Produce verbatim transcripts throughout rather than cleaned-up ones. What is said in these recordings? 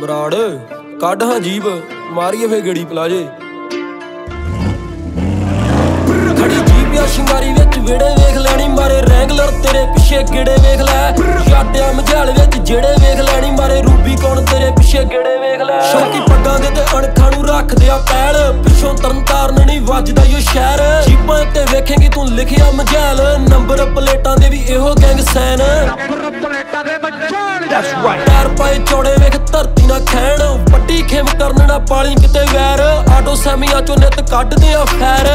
ਬਰਾੜ ਕੱਢ ਹਾਂ ਜੀਬ ਮਾਰੀਏ ਫੇ ਗੇੜੀ ਪਲਾਜੇ ਖੜੀ ਜੀਬ ਆ ਸ਼ਿੰਗਾਰੀ ਵਿੱਚ ਵਿੜੇ ਵੇਖ ਲੈਣੀ ਮਾਰੇ ਰੈਂਗਲਰ ਤੇਰੇ ਪਿੱਛੇ ਕਿਹੜੇ ਵੇਖ ਲੈ ਛਾਟਿਆ ਮਝਾਲ ਵਿੱਚ ਜਿਹੜੇ ਵੇਖ ਲੈਣੀ ਮਾਰੇ ਰੂਬੀ ਕੌਣ ਤੇਰੇ ਪਿੱਛੇ ਕਿਹੜੇ ਵੇਖ ਲੈ ਸ਼ੌਕੀ ਪੱਗਾਂ ਦੇ ਤੇ ਅਣਖਾਂ ਨੂੰ ਰੱਖਦੇ ਆ ਪੈਲ ਪਿੱਛੋਂ ਤਰਨਤਾਰਨ ਨਹੀਂ ਵੱਜਦਾ ਯੋ ਸ਼ਹਿਰ ਜੀਬਾਂ ਤੇ ਵੇਖੇਂਗੀ ਤੂੰ ਲਿਖਿਆ ਮਝਾਲ ਨੰਬਰ ਪਲੇਟਾਂ ਦੇ ਵੀ ਇਹੋ ਗੈਂਗ ਸੈਨ ਪੈਰ ਪਾਏ ਚੌੜੇ ਵੇਖ ਧਰਤੀ ਨਾ ਖੈਣ ਵੱਡੀ ਖਿਮ ਕਰਨ ਨਾ ਪਾਲੀ ਕਿਤੇ ਵੈਰ ਆਟੋ ਸੈਮੀਆਂ ਚੋਂ ਨਿੱਤ ਕੱਢਦੇ ਆ ਫੈਰ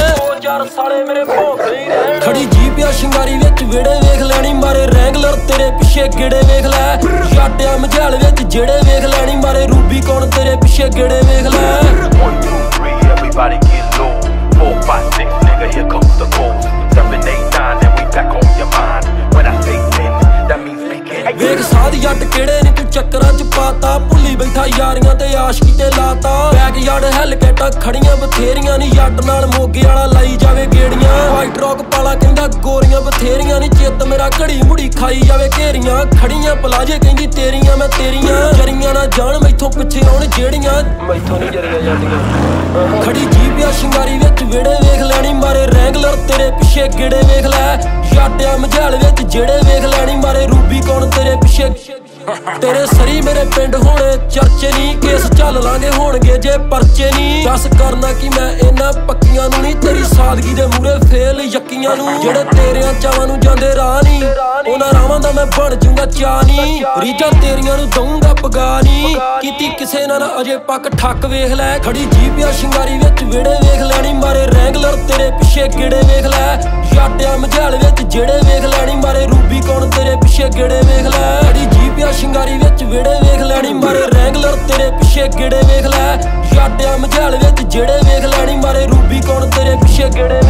ਖੜੀ ਜੀਪ ਆ ਸ਼ਿੰਗਾਰੀ ਵਿੱਚ ਵਿੜੇ ਵੇਖ ਲੈਣੀ ਮਾਰੇ ਰੈਂਗਲਰ ਤੇਰੇ ਪਿੱਛੇ ਕਿਹੜੇ ਵੇਖ ਲੈ ਛਾਟਿਆ ਮਝਾਲ ਵਿੱਚ ਜਿਹੜੇ ਵੇਖ ਲੈਣੀ ਮਾਰੇ ਰੂਬੀ ਕੌਣ ਤੇਰੇ ਪਿੱਛੇ ਕਿਹੜੇ ਵੇਖ ਲੈ one two three everybody get low four five six nigga here comes the cold seven eight nine and we back on your mind when I say ten that means ਵੇਖ ਸਾਧ ਯੱਟ ਕਿਹੜੇ ਨੇ ਤੂੰ ਚੱਕਰਾਂ ਚ ਪਾਤਾ ਭੁੱਲੀ ਬੈਠਾ ਯਾਰੀਆਂ ਤੇ ਆਸ਼ਕੀ ਤੇ ਲਾਤਾ ਬੈਕ ਯਾਰਡ ਹੈਲਕੇਟਾਂ ਖੜੀਆਂ ਬਥੇਰੀਆਂ ਨਹੀਂ ਯੱਟ ਨਾਲ ਮੋਗੇ ਵਾਲਾ ਲਾਈ ਜਾਵੇ ਗੇੜੀਆਂ ਵਾਈਟ ਰੌਕ ਪਾਲਾ ਕਹਿੰਦਾ ਗੋਰੀਆਂ ਬਥੇਰੀਆਂ ਨਹੀਂ ਚਿੱਤ ਮੇਰਾ ਘੜੀ ਮੁੜੀ ਖਾਈ ਜਾਵੇ ਘੇਰੀਆਂ ਖੜੀਆਂ ਪਲਾਜੇ ਕਹਿੰਦੀ ਤੇਰੀਆਂ ਮੈਂ ਤੇਰੀਆਂ ਜਰੀਆਂ ਨਾ ਜਾਣ ਮੈਥੋਂ ਪਿੱਛੇ ਆਉਣ ਜਿਹੜੀਆਂ ਮੈਥੋਂ ਨਹੀਂ ਜਰੀਆਂ ਜਾਂਦੀਆਂ ਖੜੀ ਜੀਪ ਆ ਸ਼ਿੰਗਾਰੀ ਵਿੱਚ ਵਿੜੇ ਵੇਖ ਲੈਣੀ ਮਾਰੇ ਰੈਂਗਲਰ ਤੇਰੇ ਪਿੱਛੇ ਕਿਹੜੇ ਵੇਖ ਲੈ ਛਾਟਿਆ ਮਝਾਲ ਵਿੱਚ ਜਿਹੜੇ ਵੇਖ ਲੈਣੀ ਮਾਰੇ ਰੂਬੀ ਕੌਣ ਤੇਰੇ ਪਿੱਛੇ ਤੇਰੇ ਸਰੀ ਮੇਰੇ ਪਿੰਡ ਹੋਣੇ ਚਰਚੇ ਨਹੀਂ ਕੇਸ ਚੱਲ ਲਾਂਗੇ ਹੋਣਗੇ ਜੇ ਪਰਚੇ ਨਹੀਂ ਦੱਸ ਕਰਨਾ ਕਿ ਮੈਂ ਇਹਨਾਂ ਪੱਕੀਆਂ ਨੂੰ ਨਹੀਂ ਤੇਰੀ ਸਾਦਗੀ ਦੇ ਮੂਹਰੇ ਫੇਲ ਯੱਕੀਆਂ ਨੂੰ ਜਿਹੜੇ ਤੇਰਿਆਂ ਚਾਵਾਂ ਨੂੰ ਜਾਂਦੇ ਰਾਹ ਨਹੀਂ ਉਹਨਾਂ ਰਾਵਾਂ ਦਾ ਮੈਂ ਬਣ ਜੂੰਗਾ ਚਾਹ ਨਹੀਂ ਰੀਝਾਂ ਤੇਰੀਆਂ ਨੂੰ ਦਊਂਗਾ ਪਗਾ ਨਹੀਂ ਕੀਤੀ ਕਿਸੇ ਨਾਲ ਅਜੇ ਪੱਕ ਠੱਕ ਵੇਖ ਲੈ ਖੜੀ ਜੀਪ ਆ ਸ਼ਿੰਗਾਰੀ ਵਿੱਚ ਵਿੜੇ ਵੇਖ ਲੈਣੀ ਮਾਰੇ ਰੈਂਗਲਰ ਤੇਰੇ ਪਿੱਛੇ ਕਿਹੜੇ ਵੇਖ ਲੈ ਛਾਟਿਆ ਮਝਾਲ ਵਿੱਚ ਜਿਹੜੇ ਵੇਖ ਲੈਣੀ ਮਾਰੇ ਰੂਬੀ ਕੌਣ ਤੇਰੇ ਪਿੱਛੇ ਕਿਹੜੇ ਵੇਖ ਲੈ ਖੜੀ ਜੀਪ ਆ ਸ਼ਿੰਗਾਰੀ ਵਿੱਚ ਵਿੜੇ ਵੇਖ ਲੈਣੀ ਮਾਰੇ ਰੈਂਗਲਰ ਤੇਰੇ ਪਿੱਛੇ ਕਿਹੜੇ ਵੇਖ ਲੈ ਛਾਟਿਆ ਮਝਾਲ ਵਿੱਚ ਜਿਹੜੇ ਵੇਖ ਲੈਣੀ ਮਾਰੇ ਰੂਬੀ ਕੌਣ ਤੇਰੇ ਪਿੱਛੇ ਕਿਹੜੇ